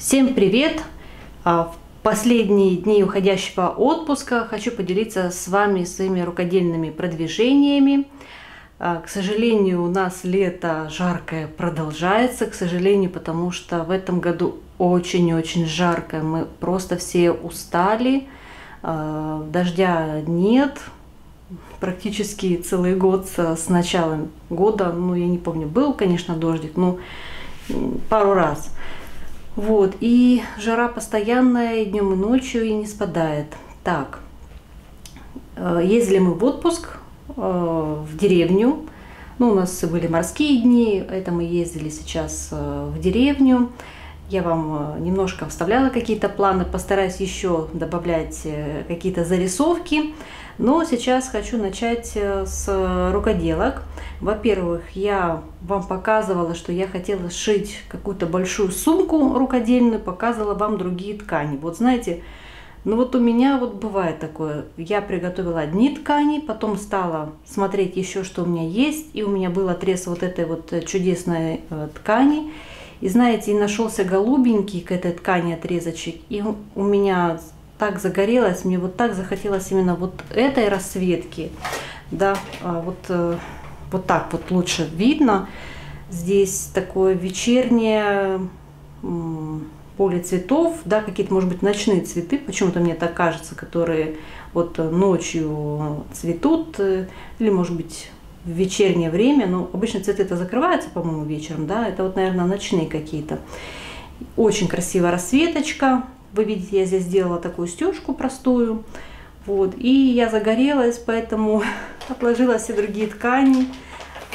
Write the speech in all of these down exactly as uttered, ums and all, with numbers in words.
Всем привет! В последние дни уходящего отпуска хочу поделиться с вами своими рукодельными продвижениями. К сожалению, у нас лето жаркое продолжается, к сожалению, потому что в этом году очень-очень жарко. Мы просто все устали, дождя нет. Практически целый год с начала года, ну я не помню, был, конечно, дождик, но пару раз. Вот, и жара постоянная, и днем, и ночью, и не спадает. Так, ездили мы в отпуск, в деревню. Ну, у нас были морские дни, это мы ездили сейчас в деревню. Я вам немножко вставляла какие-то планы, постараюсь еще добавлять какие-то зарисовки. Но сейчас хочу начать с рукоделок. Во-первых, я вам показывала, что я хотела сшить какую-то большую сумку рукодельную, показывала вам другие ткани. Вот знаете, ну вот у меня вот бывает такое. Я приготовила одни ткани, потом стала смотреть еще, что у меня есть. И у меня был отрез вот этой вот чудесной ткани. И знаете, и нашелся голубенький к этой ткани отрезочек. И у меня... так загорелась, мне вот так захотелось именно вот этой расцветки, да, вот, вот так вот лучше видно, здесь такое вечернее поле цветов, да, какие-то, может быть, ночные цветы, почему-то мне так кажется, которые вот ночью цветут, или, может быть, в вечернее время, но обычно цветы-то закрываются, по-моему, вечером, да, это вот, наверное, ночные какие-то. Очень красивая расцветочка. Вы видите, я здесь сделала такую стежку простую, вот, и я загорелась, поэтому отложила все другие ткани.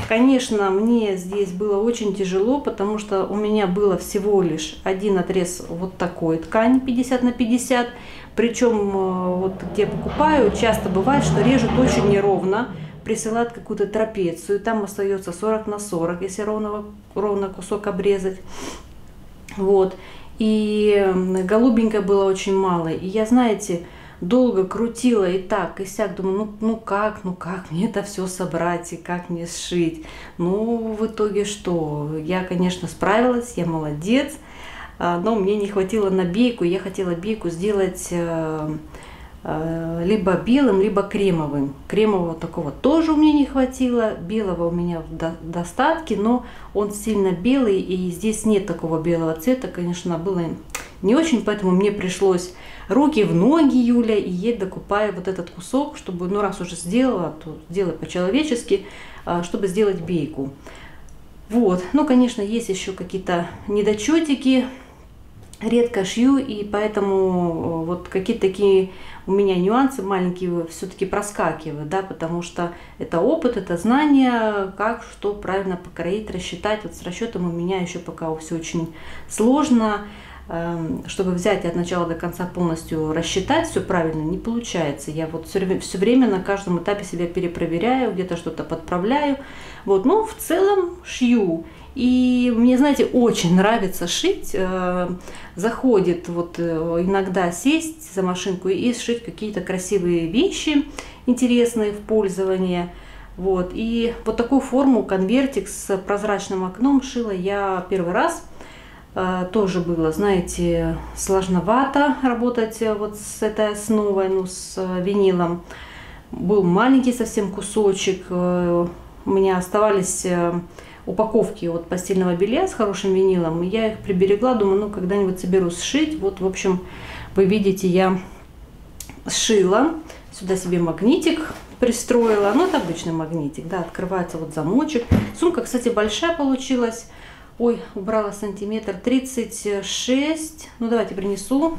Конечно, мне здесь было очень тяжело, потому что у меня было всего лишь один отрез вот такой ткани пятьдесят на пятьдесят, причем вот где покупаю, часто бывает, что режут очень неровно, присылают какую-то трапецию, там остается сорок на сорок, если ровно, ровно кусок обрезать, вот. И голубенькой было очень мало. И я, знаете, долго крутила и так, и сяк. Думаю, ну, ну как, ну как мне это все собрать и как мне сшить? Ну, в итоге что? Я, конечно, справилась, я молодец. Но мне не хватило на бейку. Я хотела бейку сделать либо белым, либо кремовым. Кремового такого тоже у меня не хватило. Белого у меня в достатке, но он сильно белый, и здесь нет такого белого цвета. Конечно, было не очень, поэтому мне пришлось руки в ноги, Юля, и ей докупаю вот этот кусок, чтобы, ну раз уже сделала, то сделай по-человечески, чтобы сделать бейку. Вот. Ну, конечно, есть еще какие-то недочетики. Редко шью, и поэтому вот какие-то такие у меня нюансы маленькие все-таки проскакивают, да, потому что это опыт, это знание, как что правильно покроить, рассчитать. Вот с расчетом у меня еще пока все очень сложно, чтобы взять от начала до конца полностью рассчитать все правильно, не получается. Я вот все время на каждом этапе себя перепроверяю, где-то что-то подправляю, вот, но в целом шью. И мне, знаете, очень нравится шить. Заходит вот иногда сесть за машинку и сшить какие-то красивые вещи, интересные в пользовании. Вот. И вот такую форму, конвертик с прозрачным окном, шила я первый раз. Тоже было, знаете, сложновато работать вот с этой основой, ну, с винилом. Был маленький совсем кусочек. У меня оставались... упаковки от постельного белья с хорошим винилом, и я их приберегла, думаю, ну, когда-нибудь соберусь сшить. Вот, в общем, вы видите, я сшила, сюда себе магнитик пристроила, ну, это обычный магнитик, да, открывается вот замочек. Сумка, кстати, большая получилась, ой, убрала сантиметр, тридцать шесть, ну, давайте принесу,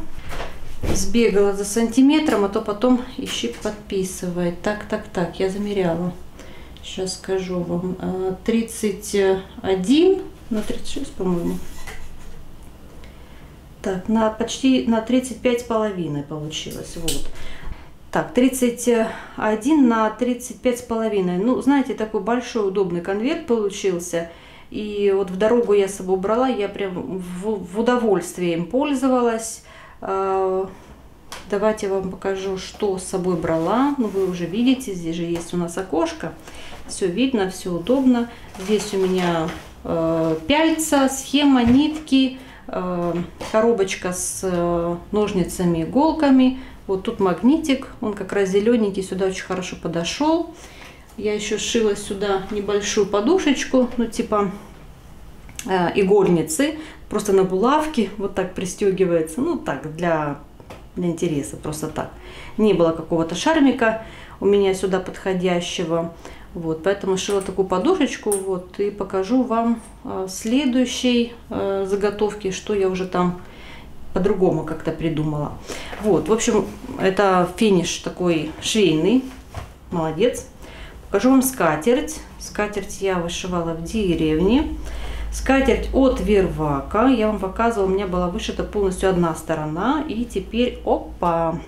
сбегала за сантиметром, а то потом ищи подписывай, так, так, так, я замеряла. Сейчас скажу вам, тридцать один на тридцать шесть, по-моему. Так, на почти на тридцать пять с половиной получилось. Вот. Так, тридцать один на тридцать пять с половиной. Ну, знаете, такой большой удобный конверт получился. И вот в дорогу я с собой брала, я прям в, в удовольствие им пользовалась. Давайте я вам покажу, что с собой брала. Ну, вы уже видите, здесь же есть у нас окошко. Все видно, все удобно. Здесь у меня э, пяльца, схема, нитки, коробочка с ножницами, иголками. Вот тут магнитик, он как раз зелененький, сюда очень хорошо подошел. Я еще сшила сюда небольшую подушечку, ну типа э, игольницы, просто на булавке, вот так пристегивается, ну так, для, для интереса, просто так. Не было какого-то шармика у меня сюда подходящего, вот, поэтому сшила такую подушечку, вот, и покажу вам э, в следующей э, заготовке, что я уже там по-другому как-то придумала. Вот, в общем, это финиш такой швейный. Молодец. Покажу вам скатерть. Скатерть я вышивала в деревне. Скатерть от Vervaco. Я вам показывала, у меня была вышита полностью одна сторона. И теперь, опа!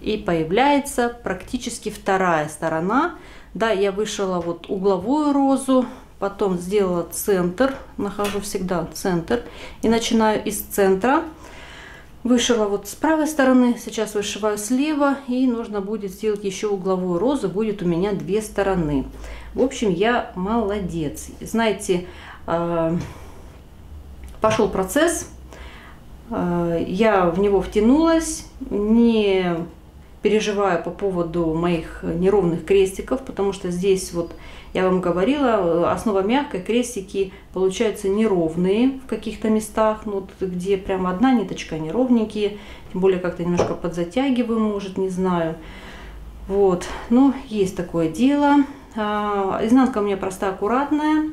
И появляется практически вторая сторона. Да, я вышила вот угловую розу. Потом сделала центр. Нахожу всегда центр. И начинаю из центра. Вышила вот с правой стороны, сейчас вышиваю слева, и нужно будет сделать еще угловую розу, будет у меня две стороны. В общем, я молодец. Знаете, пошел процесс, я в него втянулась, не переживаю по поводу моих неровных крестиков, потому что здесь вот, я вам говорила, основа мягкая, крестики получаются неровные в каких-то местах, ну, вот где прямо одна ниточка, неровненькие, тем более как-то немножко подзатягиваю, может, не знаю. Вот, ну, есть такое дело. Изнанка у меня простая, аккуратная,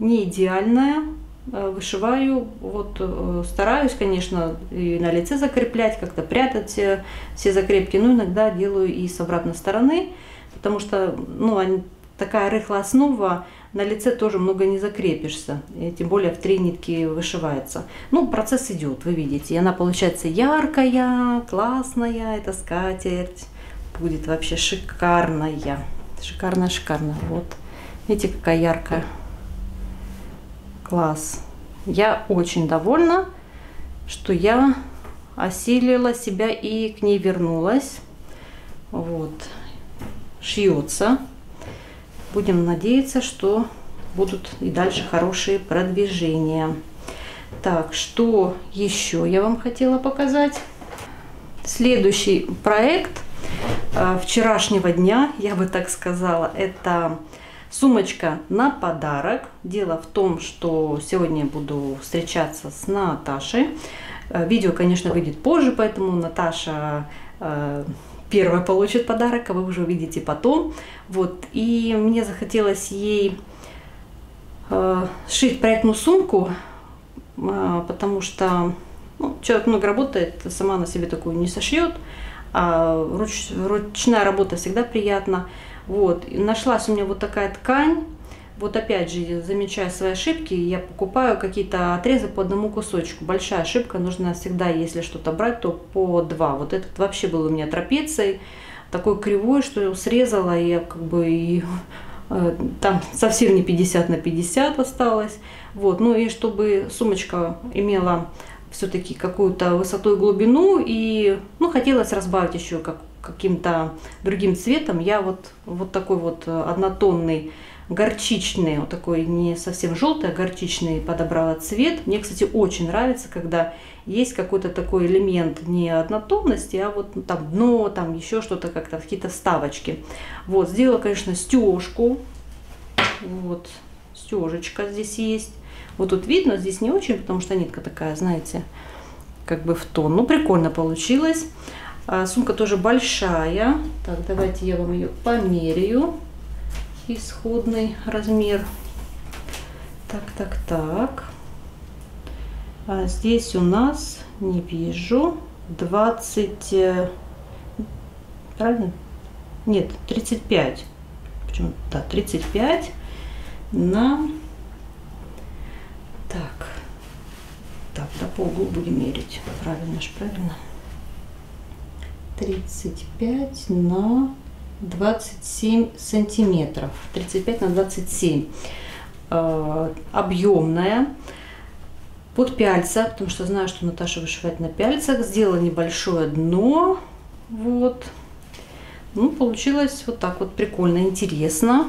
не идеальная. Вышиваю, вот, стараюсь, конечно, и на лице закреплять, как-то прятать все закрепки, но иногда делаю и с обратной стороны, потому что, ну, они... Такая рыхлая основа, на лице тоже много не закрепишься, и тем более в три нитки вышивается. Ну, процесс идет, вы видите, и она получается яркая, классная, эта скатерть будет вообще шикарная, шикарная, шикарная. Вот, видите, какая яркая, класс. Я очень довольна, что я осилила себя и к ней вернулась. Вот, шьется. Будем надеяться, что будут и дальше хорошие продвижения. Так, что еще я вам хотела показать? Следующий проект э, вчерашнего дня, я бы так сказала, это сумочка на подарок. Дело в том, что сегодня я буду встречаться с Наташей. Э, видео, конечно, выйдет позже, поэтому Наташа... Э, первая получит подарок, а вы уже увидите потом. Вот, и мне захотелось ей э, сшить проектную сумку, э, потому что, ну, человек много работает, сама на себе такую не сошьет, а руч, ручная работа всегда приятна. Вот, и нашлась у меня вот такая ткань. Вот опять же, замечая свои ошибки, я покупаю какие-то отрезы по одному кусочку. Большая ошибка, нужно всегда, если что-то брать, то по два. Вот этот вообще был у меня трапецией, такой кривой, что я срезала, и я как бы и, э, там совсем не пятьдесят на пятьдесят осталось. Вот. Ну и чтобы сумочка имела все-таки какую-то высоту и глубину, и, ну, хотелось разбавить еще как, каким-то другим цветом. Я вот, вот такой вот однотонный, горчичный, вот такой не совсем желтый, а горчичный подобрала цвет. Мне, кстати, очень нравится, когда есть какой-то такой элемент не однотонности, а вот, ну, там дно, там еще что-то, как-то какие-то вставочки. Вот, сделала, конечно, стежку. Вот, стежечка здесь есть. Вот тут видно, здесь не очень, потому что нитка такая, знаете, как бы в тон. Ну, прикольно получилось. А, сумка тоже большая. Так, давайте я вам ее померяю. Исходный размер. Так, так, так. А здесь у нас, не вижу, двадцать, правильно? Нет, тридцать пять. Почему? Да, тридцать пять на... Так. Так, да, по углу будем мерить. Правильно же, правильно. тридцать пять на... двадцать семь сантиметров, тридцать пять на двадцать семь, э, объемная, под пяльца, потому что знаю, что Наташа вышивает на пяльцах. Сделала небольшое дно, вот, ну, получилось вот так вот прикольно, интересно,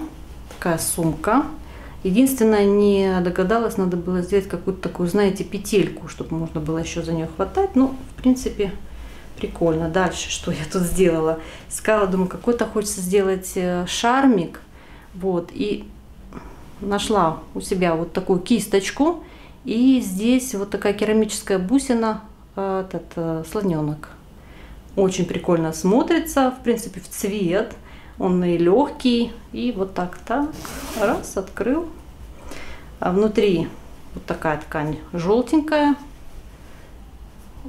такая сумка. Единственное, не догадалась, надо было сделать какую-то такую, знаете, петельку, чтобы можно было еще за нее хватать. Ну, в принципе, прикольно. Дальше, что я тут сделала? Искала, думаю, какой-то хочется сделать шармик. Вот, и нашла у себя вот такую кисточку. И здесь вот такая керамическая бусина, этот слоненок. Очень прикольно смотрится, в принципе, в цвет. Он и легкий, и вот так-то, раз, открыл. А внутри вот такая ткань желтенькая.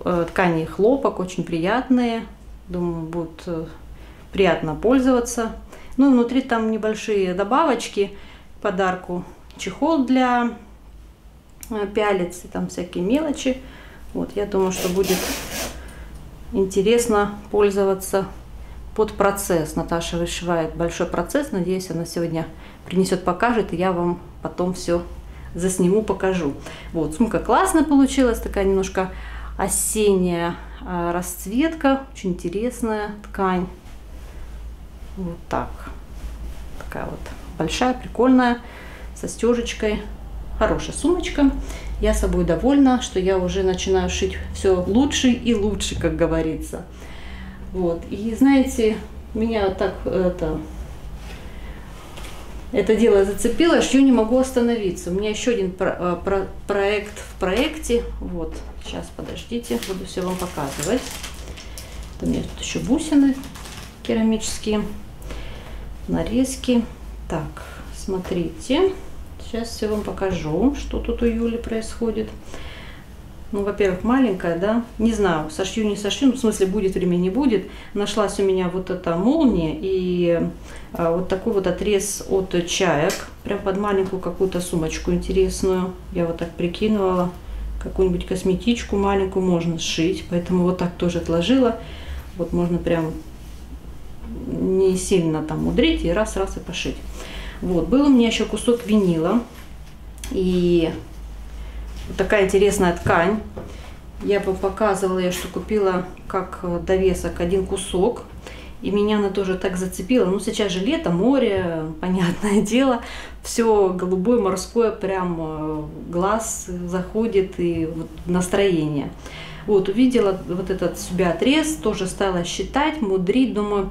Ткани хлопок очень приятные. Думаю, будет приятно пользоваться. Ну, внутри там небольшие добавочки к подарку. Чехол для пялец и там всякие мелочи. Вот, я думаю, что будет интересно пользоваться. Под процесс. Наташа вышивает большой процесс. Надеюсь, она сегодня принесет, покажет. И я вам потом все засниму, покажу. Вот, сумка классно получилась. Такая немножко осенняя расцветка. Очень интересная ткань. Вот так. Такая вот большая, прикольная. Со стежечкой. Хорошая сумочка. Я собой довольна, что я уже начинаю шить все лучше и лучше, как говорится. Вот. И знаете, меня так это, это дело зацепило, что я не могу остановиться. У меня еще один про, про, проект в проекте. Вот, сейчас подождите, буду все вам показывать. Это у меня тут еще бусины керамические, нарезки. Так, смотрите, сейчас все вам покажу, что тут у Юли происходит. Ну, во-первых, маленькая, да, не знаю, сошью, не сошью, ну, в смысле, будет время, не будет. Нашлась у меня вот эта молния и а, вот такой вот отрез от чаек, прям под маленькую какую-то сумочку интересную. Я вот так прикинула, какую-нибудь косметичку маленькую можно сшить, поэтому вот так тоже отложила. Вот можно прям не сильно там мудрить и раз-раз и пошить. Вот, был у меня еще кусок винила и... Вот такая интересная ткань. Я бы показывала ее, что купила как довесок один кусок. И меня она тоже так зацепила. Ну, сейчас же лето, море, понятное дело. Все голубое, морское, прям глаз заходит и вот настроение. Вот, увидела вот этот себя отрез, тоже стала считать, мудрить. Думаю,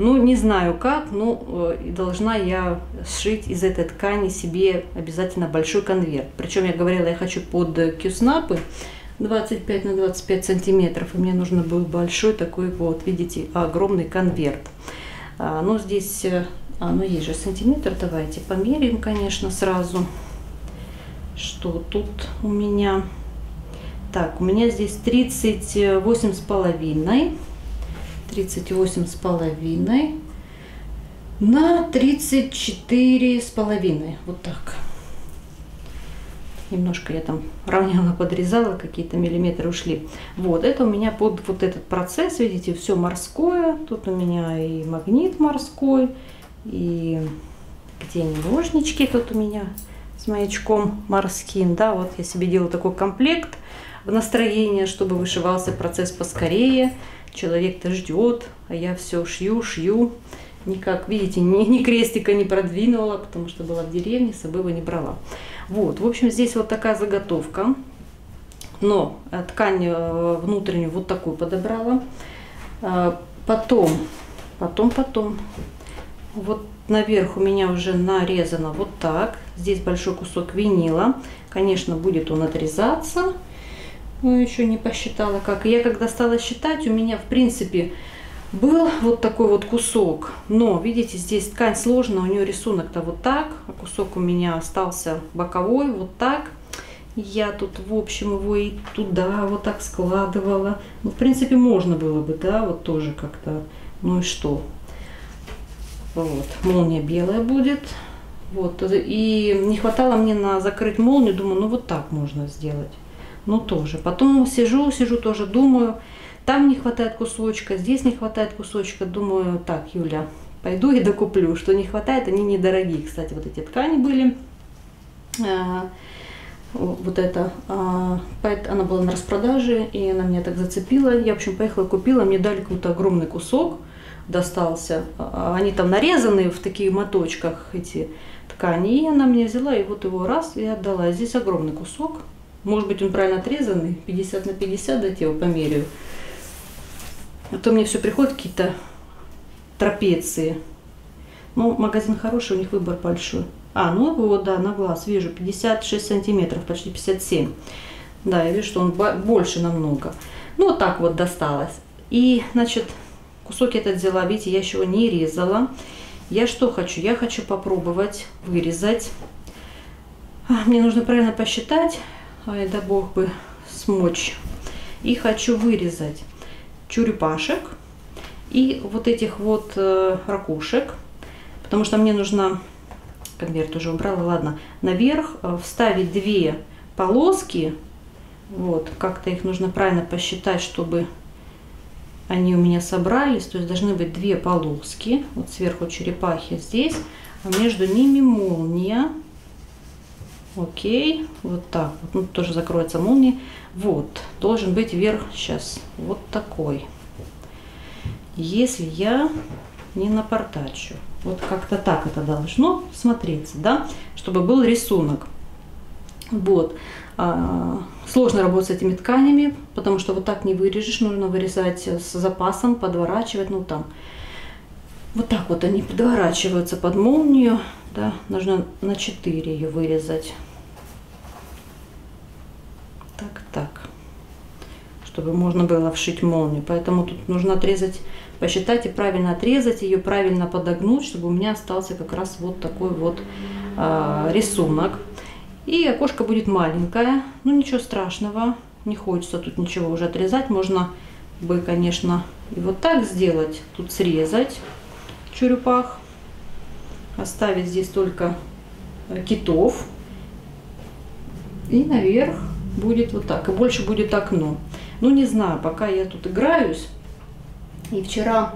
ну, не знаю как, но должна я сшить из этой ткани себе обязательно большой конверт. Причем я говорила, я хочу под кюснапы двадцать пять на двадцать пять сантиметров. И мне нужно был большой такой вот, видите, огромный конверт. А, ну, здесь, а, ну, есть же сантиметр, давайте померяем, конечно, сразу. Что тут у меня? Так, у меня здесь тридцать восемь с половиной. тридцать восемь с половиной на тридцать четыре с половиной. Вот так. Немножко я там равняла, подрезала, какие-то миллиметры ушли. Вот, это у меня под вот этот процесс, видите, все морское. Тут у меня и магнит морской, и где они, ножнички тут у меня с маячком морским. Да, вот я себе делаю такой комплект в настроение, чтобы вышивался процесс поскорее. Человек-то ждет, а я все шью, шью. Никак, видите, ни, ни крестика не продвинула, потому что была в деревне, с собой его не брала. Вот, в общем, здесь вот такая заготовка. Но ткань внутреннюю вот такую подобрала. Потом, потом, потом. Вот наверх у меня уже нарезано вот так. Здесь большой кусок винила. Конечно, будет он отрезаться. Ну, еще не посчитала как. Я когда стала считать, у меня, в принципе, был вот такой вот кусок. Но, видите, здесь ткань сложная, у нее рисунок-то вот так. А кусок у меня остался боковой, вот так. Я тут, в общем, его и туда вот так складывала. Ну, в принципе, можно было бы, да, вот тоже как-то. Ну и что? Вот, молния белая будет. Вот, и не хватало мне на закрыть молнию. Думаю, ну вот так можно сделать. Ну, тоже. Потом сижу, сижу, тоже думаю. Там не хватает кусочка, здесь не хватает кусочка. Думаю, так, Юля, пойду и докуплю. Что не хватает, они недорогие. Кстати, вот эти ткани были. А, вот это. А, она была на распродаже, и она меня так зацепила. Я, в общем, поехала, купила. Мне дали какой-то огромный кусок. достался. Они там нарезаны в таких моточках, эти ткани. И она мне взяла и вот его раз и отдала. Здесь огромный кусок. Может быть, он правильно отрезанный. пятьдесят на пятьдесят, дать я его померяю. А то мне все приходят какие-то трапеции. Ну, магазин хороший, у них выбор большой. А, ну вот, да, на глаз вижу. пятьдесят шесть сантиметров, почти пятьдесят семь. Да, я вижу, что он больше намного. Ну, вот так вот досталось. И, значит, кусок я этот взяла. Видите, я еще его не резала. Я что хочу? Я хочу попробовать вырезать. Мне нужно правильно посчитать. Ай, да бог бы смочь. И хочу вырезать черепашек и вот этих вот э, ракушек. Потому что мне нужно... Конверт уже убрала, ладно. Наверх э, вставить две полоски. Вот, как-то их нужно правильно посчитать, чтобы... Они у меня собрались, то есть должны быть две полоски. Вот сверху черепахи здесь, а между ними молния. Окей, вот так. Ну, тоже закроется молния. Вот, должен быть верх сейчас вот такой. Если я не напортачу. Вот как-то так это должно смотреться, да? Чтобы был рисунок. Вот. Сложно работать с этими тканями, потому что вот так не вырежешь, нужно вырезать с запасом, подворачивать, ну там. Вот так вот они подворачиваются под молнию, да, нужно на четыре ее вырезать. Так, так, чтобы можно было вшить молнию, поэтому тут нужно отрезать, посчитать и правильно отрезать ее, правильно подогнуть, чтобы у меня остался как раз вот такой вот э, рисунок. И окошко будет маленькое, ну ничего страшного, не хочется тут ничего уже отрезать. Можно бы, конечно, и вот так сделать, тут срезать черепах, оставить здесь только китов. И наверх будет вот так, и больше будет окно. Ну не знаю, пока я тут играюсь, и вчера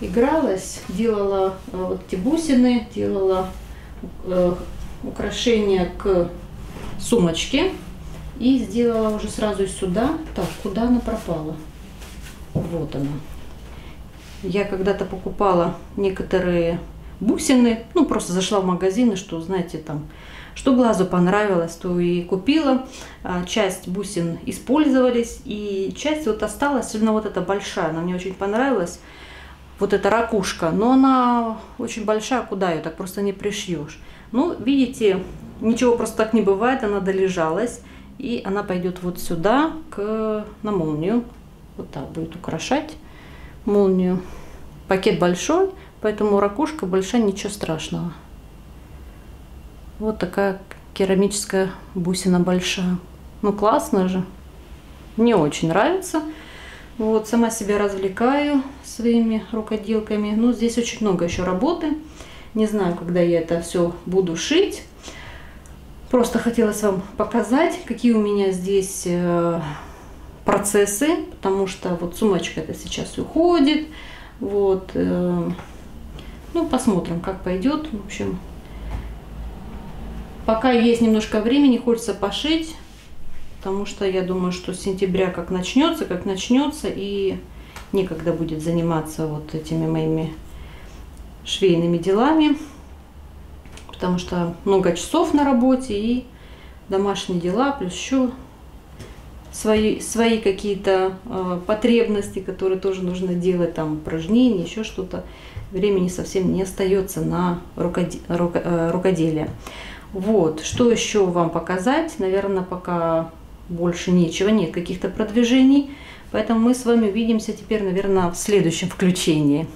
игралась, делала вот эти бусины, делала... украшение к сумочке и сделала уже сразу сюда. Так, куда она пропала? Вот она. Я когда-то покупала некоторые бусины, ну просто зашла в магазины, что, знаете, там, что глазу понравилось, то и купила. Часть бусин использовались, и часть вот осталась, особенно вот эта большая, она мне очень понравилась, вот эта ракушка, но она очень большая, куда ее так просто не пришьешь. Ну, видите, ничего просто так не бывает, она долежалась, и она пойдет вот сюда, к, на молнию. Вот так будет украшать молнию. Пакет большой, поэтому ракушка большая, ничего страшного. Вот такая керамическая бусина большая. Ну, классно же. Мне очень нравится. Вот, сама себя развлекаю своими рукоделками. Ну, здесь очень много еще работы. Не знаю, когда я это все буду шить. Просто хотелось вам показать, какие у меня здесь процессы, потому что вот сумочка это сейчас уходит. Вот, ну посмотрим, как пойдет. В общем, пока есть немножко времени, хочется пошить, потому что я думаю, что с сентября как начнется, как начнется, и некогда будет заниматься вот этими моими швейными делами, потому что много часов на работе и домашние дела, плюс еще свои, свои какие-то э, потребности, которые тоже нужно делать, там упражнения, еще что-то. Времени совсем не остается на рукоде... руко... э, рукоделие. Вот, что еще вам показать? Наверное, пока больше нечего, нет каких-то продвижений, поэтому мы с вами увидимся теперь, наверное, в следующем включении.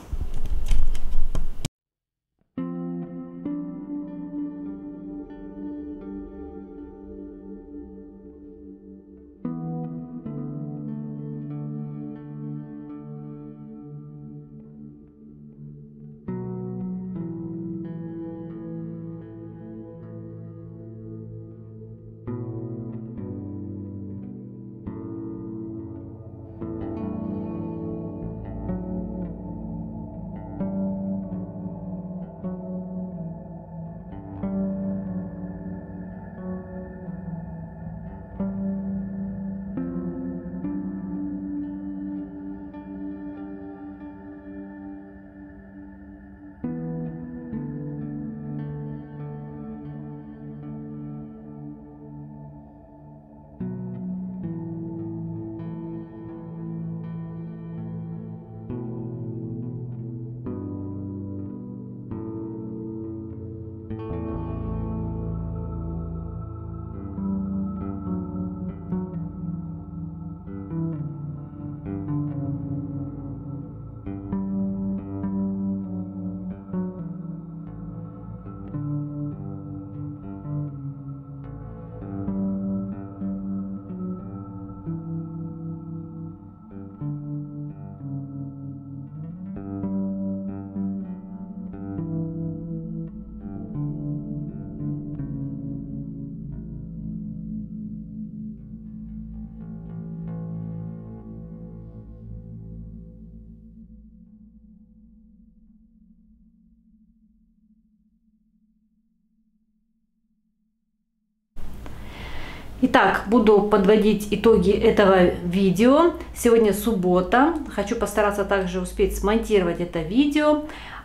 Итак, буду подводить итоги этого видео. Сегодня суббота. Хочу постараться также успеть смонтировать это видео.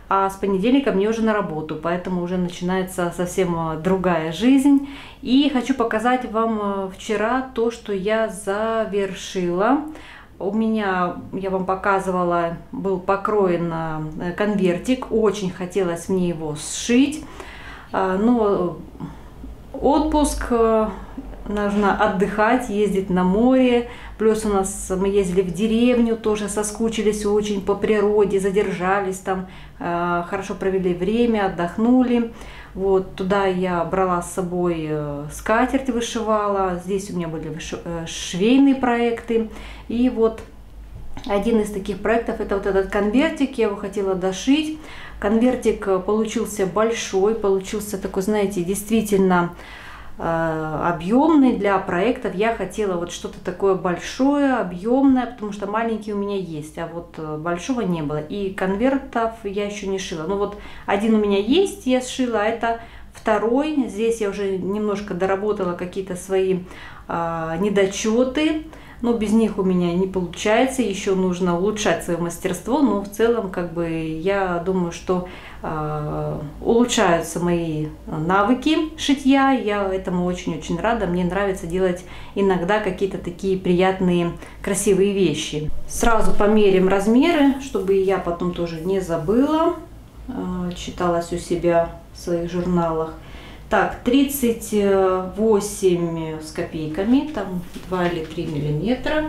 А с понедельника мне уже на работу, поэтому уже начинается совсем другая жизнь. И хочу показать вам вчера то, что я завершила. У меня, я вам показывала, был покроен конвертик. Очень хотелось мне его сшить. Но отпуск, нужно отдыхать, ездить на море. Плюс у нас мы ездили в деревню, тоже соскучились очень по природе, задержались там, хорошо провели время, отдохнули. Вот туда я брала с собой скатерть, вышивала. Здесь у меня были швейные проекты. И вот один из таких проектов — это вот этот конвертик. Я его хотела дошить. Конвертик получился большой, получился такой, знаете, действительно объемный для проектов. Я хотела вот что-то такое большое, объемное, потому что маленький у меня есть, а вот большого не было. И конвертов я еще не шила. Ну вот один у меня есть, я сшила, это второй. Здесь я уже немножко доработала какие-то свои а, недочеты, но без них у меня не получается. Еще нужно улучшать свое мастерство, но в целом как бы я думаю, что э, улучшаются мои навыки шитья. Я этому очень-очень рада. Мне нравится делать иногда какие-то такие приятные, красивые вещи. Сразу померим размеры, чтобы я потом тоже не забыла. Э, читалась у себя в своих журналах. Так, тридцать восемь с копейками, там два или три миллиметра.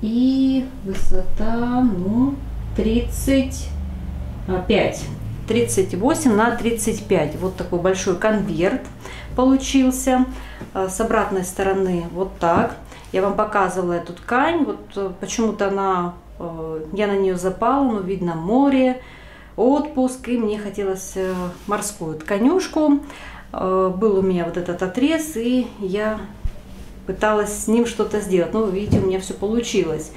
И высота, ну, тридцать пять. тридцать восемь на тридцать пять. Вот такой большой конверт получился. С обратной стороны вот так. Я вам показывала эту ткань. Вот почему-то она, я на нее запала, но видно море, отпуск. И мне хотелось морскую тканюшку. Был у меня вот этот отрез, и я пыталась с ним что-то сделать. Но, видите, у меня все получилось.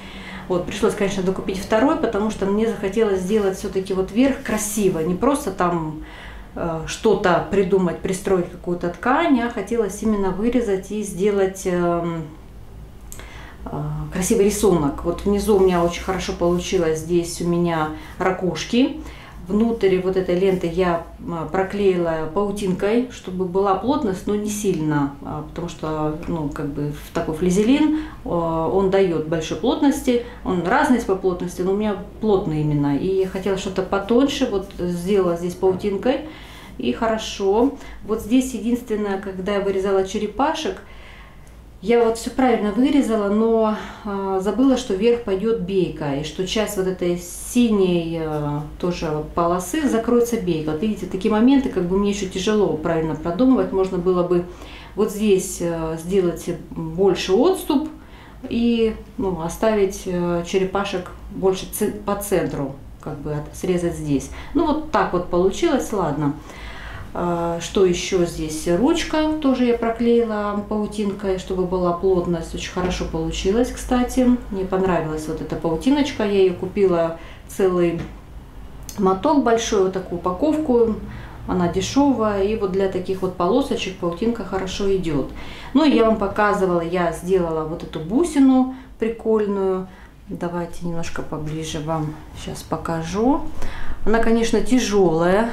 Вот, пришлось, конечно, докупить второй, потому что мне захотелось сделать все-таки вот верх красиво. Не просто там э, что-то придумать, пристроить какую-то ткань, а хотелось именно вырезать и сделать э, э, красивый рисунок. Вот внизу у меня очень хорошо получилось, здесь у меня ракушки. Внутрь вот этой ленты я проклеила паутинкой, чтобы была плотность, но не сильно, потому что, ну, как бы такой флизелин, он дает большой плотности, он разный по плотности, но у меня плотный именно. И я хотела что-то потоньше, вот сделала здесь паутинкой, и хорошо. Вот здесь единственное, когда я вырезала черепашек, я вот все правильно вырезала, но э, забыла, что вверх пойдет бейка, и что часть вот этой синей э, тоже полосы закроется бейка. Вот видите, такие моменты, как бы мне еще тяжело правильно продумывать. Можно было бы вот здесь э, сделать больше отступ и, ну, оставить э, черепашек больше по центру, как бы от, срезать здесь. Ну вот так вот получилось, ладно. Что еще здесь? Ручка тоже я проклеила паутинкой, чтобы была плотность. Очень хорошо получилось, кстати. Мне понравилась вот эта паутиночка. Я ее купила целый моток большой, вот такую упаковку. Она дешевая, и вот для таких вот полосочек паутинка хорошо идет. Ну и я вам показывала, я сделала вот эту бусину прикольную. Давайте немножко поближе вам сейчас покажу. Она, конечно, тяжелая.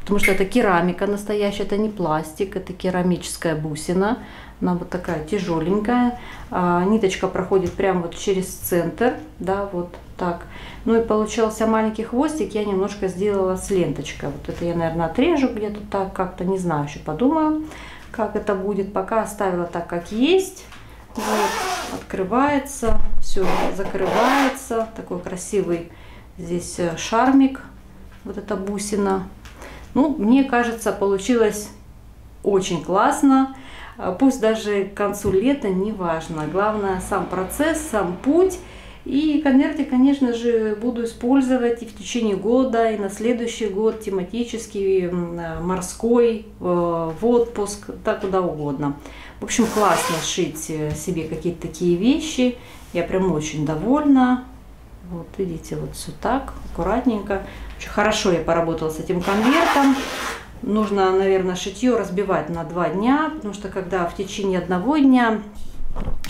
Потому что это керамика настоящая, это не пластик, это керамическая бусина. Она вот такая тяжеленькая. А, ниточка проходит прямо вот через центр, да, вот так. Ну и получался маленький хвостик, я немножко сделала с ленточкой. Вот это я, наверное, отрежу где-то так, как-то, не знаю, еще подумаю, как это будет. Пока оставила так, как есть. Вот, открывается, все, закрывается. Такой красивый здесь шармик, вот эта бусина. Ну, мне кажется, получилось очень классно. Пусть даже к концу лета, неважно. Главное, сам процесс, сам путь. И конверты, конечно же, буду использовать и в течение года, и на следующий год, тематический, морской, в отпуск, так куда угодно. В общем, классно шить себе какие-то такие вещи. Я прям очень довольна. Вот видите, вот все так, аккуратненько. Хорошо я поработала с этим конвертом. нужно, наверное, шитье разбивать на два дня, потому что когда в течение одного дня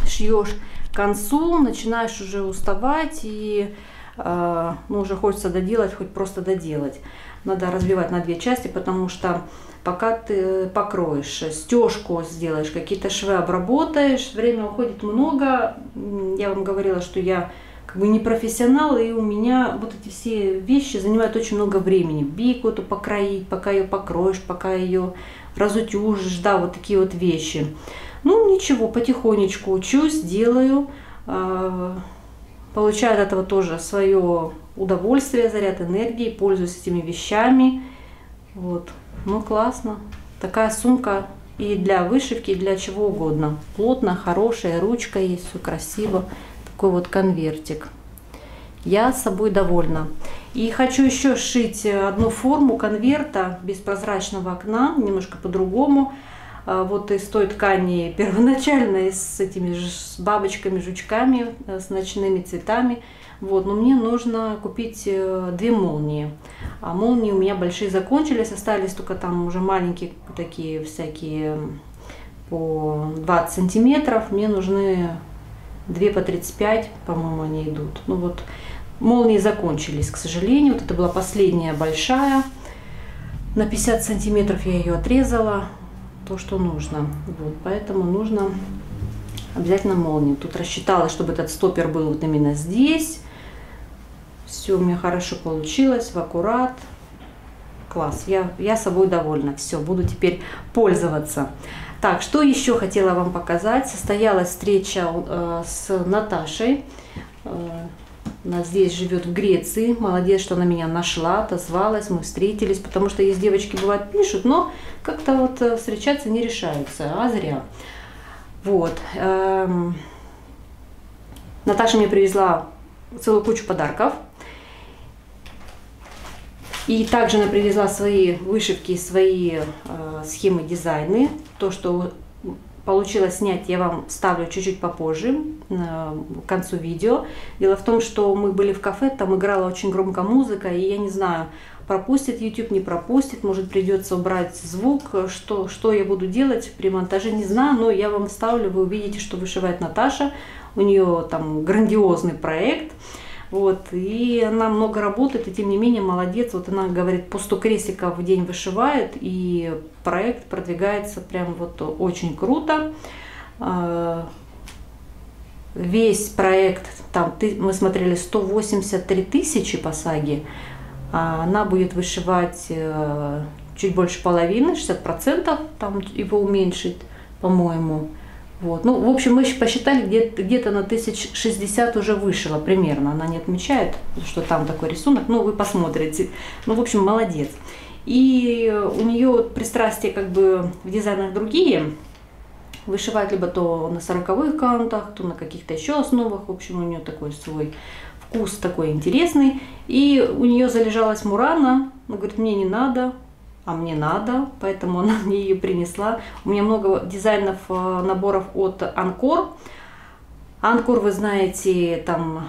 шьешь, к концу начинаешь уже уставать и э, ну, уже хочется доделать, хоть просто доделать. Надо разбивать на две части, потому что пока ты покроешь, стежку сделаешь, какие-то швы обработаешь, время уходит много. Я вам говорила, что я как бы не профессионал, и у меня вот эти все вещи занимают очень много времени. Бейку эту покроить, пока ее покроешь, пока ее разутюжишь, да, вот такие вот вещи. Ну ничего, потихонечку учусь, делаю, получаю от этого тоже свое удовольствие, заряд энергии, пользуюсь этими вещами. Вот. Ну классно. Такая сумка и для вышивки, и для чего угодно. Плотно, хорошая, ручка есть, все красиво. Такой вот конвертик. Я с собой довольна. И хочу еще сшить одну форму конверта без прозрачного окна, немножко по-другому. Вот из той ткани первоначальной, с этими с бабочками, жучками, с ночными цветами. Вот, но мне нужно купить две молнии. А молнии у меня большие закончились, остались только там уже маленькие такие всякие по двадцать сантиметров. Мне нужны две по тридцать пять, по-моему, они идут. Ну вот, молнии закончились, к сожалению. Вот это была последняя большая. На пятьдесят сантиметров я ее отрезала. То, что нужно. Вот, поэтому нужно обязательно молнию. Тут рассчитала, чтобы этот стопер был вот именно здесь. Все у меня хорошо получилось, в аккурат. Класс, я, я собой довольна. Все, буду теперь пользоваться. Так, что еще хотела вам показать. Состоялась встреча э, с Наташей. Э, она здесь живет в Греции. Молодец, что она меня нашла, отозвалась, мы встретились. Потому что есть девочки, бывает, пишут, но как-то вот встречаться не решаются, а зря. Вот. Эм... Наташа мне привезла целую кучу подарков. И также она привезла свои вышивки, свои э, схемы, дизайны. То, что получилось снять, я вам ставлю чуть-чуть попозже, э, к концу видео. Дело в том, что мы были в кафе, там играла очень громко музыка, и я не знаю, пропустит YouTube, не пропустит, может придется убрать звук. Что, что я буду делать при монтаже, не знаю, но я вам ставлю, вы увидите, что вышивает Наташа. У нее там грандиозный проект. Вот, и она много работает, и тем не менее молодец. Вот она говорит, по сто крестиков в день вышивает, и проект продвигается прям вот очень круто. Весь проект, там мы смотрели сто восемьдесят три тысячи по саге, а она будет вышивать чуть больше половины, шестьдесят процентов, там его уменьшить, по-моему. Вот. Ну, в общем, мы посчитали, где-то где на тысячу шестьдесят уже вышила примерно. Она не отмечает, что там такой рисунок, но вы посмотрите. Ну, в общем, молодец. И у нее пристрастия как бы в дизайнах другие. Вышивает либо то на сороковых кантах, то на каких-то еще основах. В общем, у нее такой свой вкус, такой интересный. И у нее залежалась Мурано. Она говорит, мне не надо. А мне надо, поэтому она мне ее принесла. У меня много дизайнов, наборов от Анкор. Анкор, вы знаете, там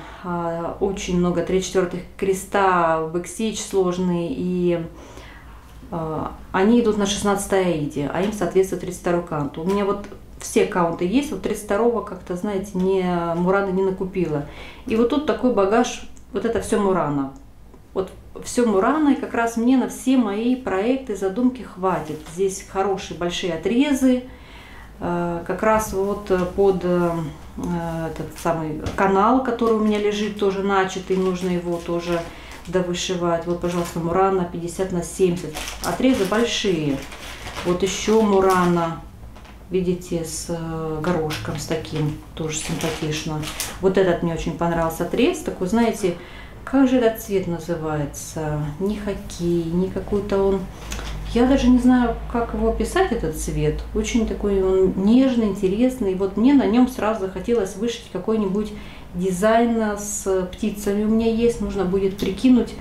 очень много три четвёртых креста, бэкстич сложный. И они идут на шестнадцатой аиде, а им соответствует тридцать второй кант. У меня вот все каунты есть, вот тридцать второго как-то, знаете, не, Мурано не накупила. И вот тут такой багаж, вот это все Мурано. Вот все Мурано, и как раз мне на все мои проекты, задумки хватит. Здесь хорошие большие отрезы, как раз вот под этот самый канал, который у меня лежит, тоже начатый, нужно его тоже довышивать. Вот, пожалуйста, Мурано пятьдесят на семьдесят. Отрезы большие. Вот еще Мурано, видите, с горошком, с таким, тоже симпатично. Вот этот мне очень понравился отрез, такой, знаете, как же этот цвет называется? Не хоккей, не какой-то он... Я даже не знаю, как его описать, этот цвет. Очень такой он нежный, интересный. И вот мне на нем сразу захотелось вышить какой-нибудь дизайн с птицами. У меня есть, нужно будет прикинуть.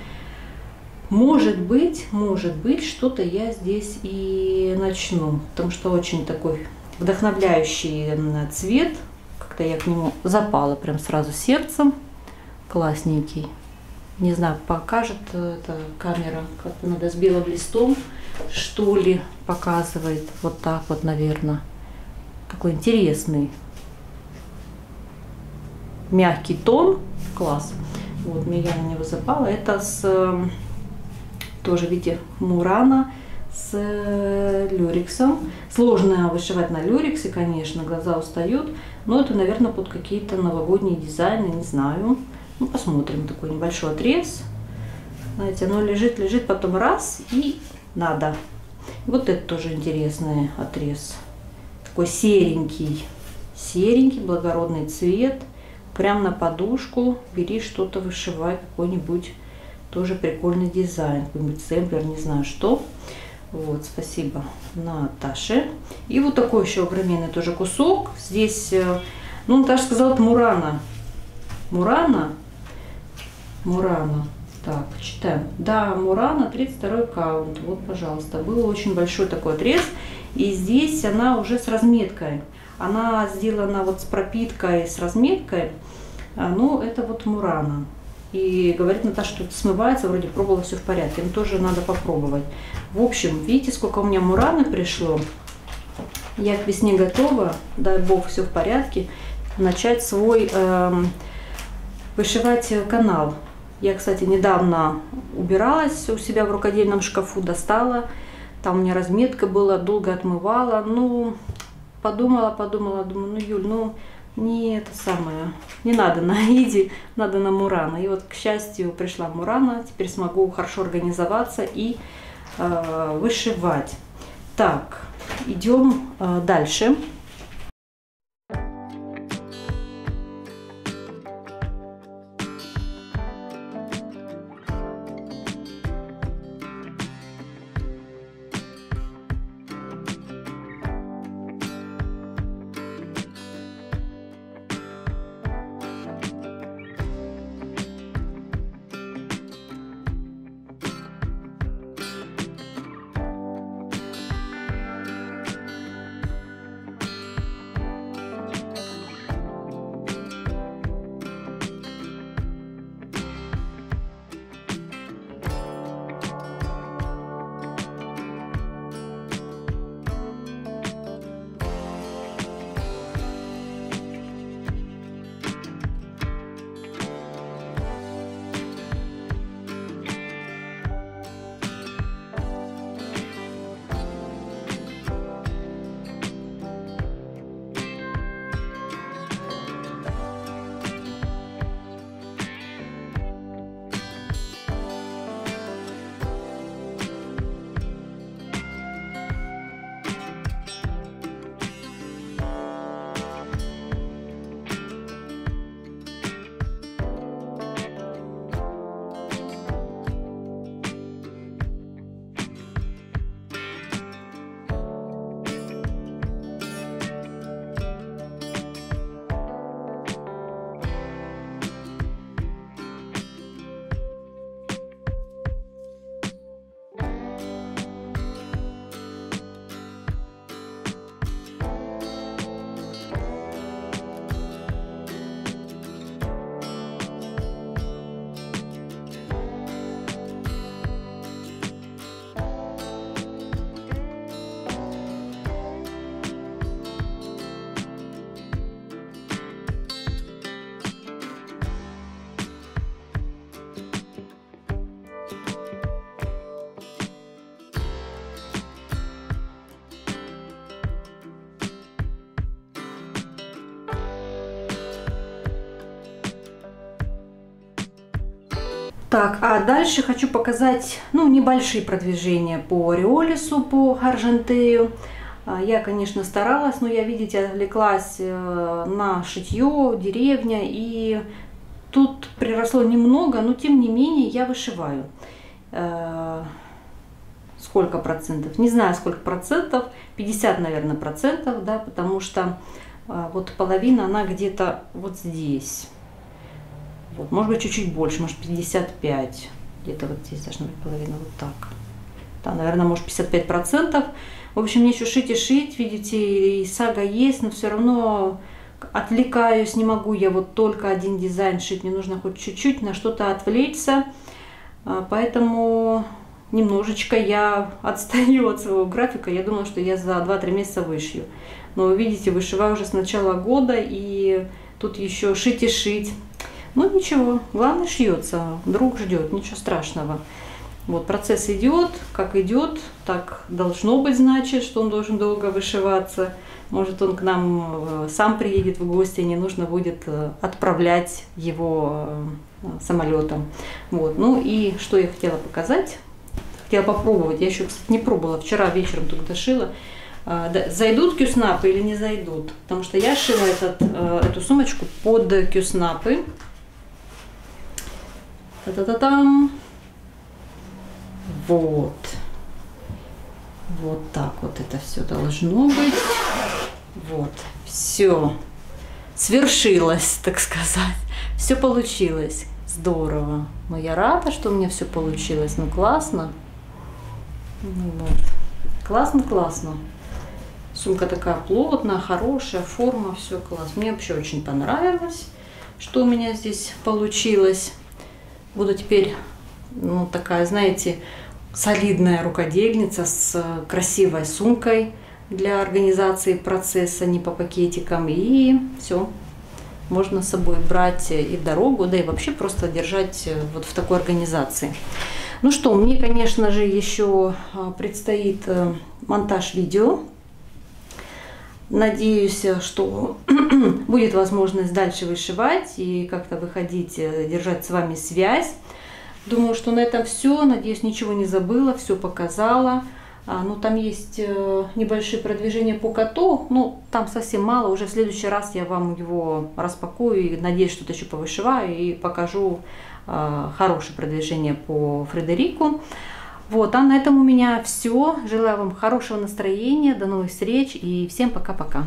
Может быть, может быть, что-то я здесь и начну. Потому что очень такой вдохновляющий цвет. Как-то я к нему запала прям сразу сердцем. Классненький. Не знаю, покажет эта камера, как-то надо с белым листом. что ли, показывает. Вот так вот, наверное. Такой интересный, мягкий тон. Класс. Вот, меня не высыпала. Это с, тоже, видите, Мурано с люрексом. Сложно вышивать на люрексе, конечно, глаза устают. Но это, наверное, под какие-то новогодние дизайны, не знаю. Ну, посмотрим. Такой небольшой отрез. Знаете, оно лежит, лежит, потом раз и надо. Вот это тоже интересный отрез. Такой серенький. Серенький, благородный цвет. Прям на подушку бери что-то, вышивай, какой-нибудь тоже прикольный дизайн. Какой-нибудь сэмплер, не знаю что. Вот, спасибо Наташе. И вот такой еще огроменный тоже кусок. Здесь, ну, Наташа сказала, это Мурано. Мурано? Мурано. Так, почитаем. Да, Мурано, тридцать второй каунт. Вот, пожалуйста. Был очень большой такой отрез. И здесь она уже с разметкой. Она сделана вот с пропиткой, с разметкой. Ну, это вот Мурано. И говорит Наташа, что это смывается. Вроде пробовала, все в порядке. Им тоже надо попробовать. В общем, видите, сколько у меня Мурано пришло. Я к весне готова. Дай бог, все в порядке. Начать свой э, вышивать канал. Я, кстати, недавно убиралась у себя в рукодельном шкафу, достала. Там у меня разметка была, долго отмывала. Ну, подумала, подумала, думаю, ну, Юль, ну, не это самое, не надо на Иди, надо на Мурано. И вот, к счастью, пришла Мурано, теперь смогу хорошо организоваться и э, вышивать. Так, идем э, дальше. Так, а дальше хочу показать, ну, небольшие продвижения по Риолису, по Гардантею. Я, конечно, старалась, но я, видите, отвлеклась на шитье, деревня, и тут приросло немного, но тем не менее я вышиваю. Сколько процентов? Не знаю, сколько процентов, пятьдесят, наверное, процентов, да, потому что вот половина, она где-то вот здесь. Вот, может быть, чуть-чуть больше, может, пятьдесят пять. Где-то вот здесь должна быть половина, вот так. Да, наверное, может, пятьдесят пять процентов. В общем, мне еще шить и шить, видите, и сага есть, но все равно отвлекаюсь, не могу я вот только один дизайн шить. Мне нужно хоть чуть-чуть на что-то отвлечься. Поэтому немножечко я отстаю от своего графика. Я думала, что я за два-три месяца вышью. Но, видите, вышиваю уже с начала года, и тут еще шить и шить. Ну, ничего, главное шьется, друг ждет, ничего страшного. Вот, процесс идет, как идет, так должно быть, значит, что он должен долго вышиваться. Может, он к нам сам приедет в гости, не нужно будет отправлять его самолетом. Вот, ну и что я хотела показать, хотела попробовать, я еще, кстати, не пробовала, вчера вечером только шила. Зайдут кюснапы или не зайдут, потому что я шила этот, эту сумочку под кюснапы. Та-та-та-там. Вот. Вот так вот это все должно быть. Вот. Все. Свершилось, так сказать. Все получилось. Здорово. Но я рада, что у меня все получилось. Ну, классно. Вот. Классно, классно. Сумка такая плотная, хорошая, форма, все класс. Мне вообще очень понравилось, что у меня здесь получилось. Буду теперь, ну, такая, знаете, солидная рукодельница с красивой сумкой для организации процесса, не по пакетикам. И все, можно с собой брать и в дорогу, да и вообще просто держать вот в такой организации. Ну что, мне, конечно же, еще предстоит монтаж видео. Надеюсь, что будет возможность дальше вышивать и как-то выходить, держать с вами связь. Думаю, что на этом все. Надеюсь, ничего не забыла, все показала. А, ну, там есть небольшие продвижения по коту, ну, там совсем мало. Уже в следующий раз я вам его распакую и, надеюсь, что-то еще повышиваю и покажу а, хорошее продвижение по Фредерику. Вот, а на этом у меня все. Желаю вам хорошего настроения, до новых встреч и всем пока-пока.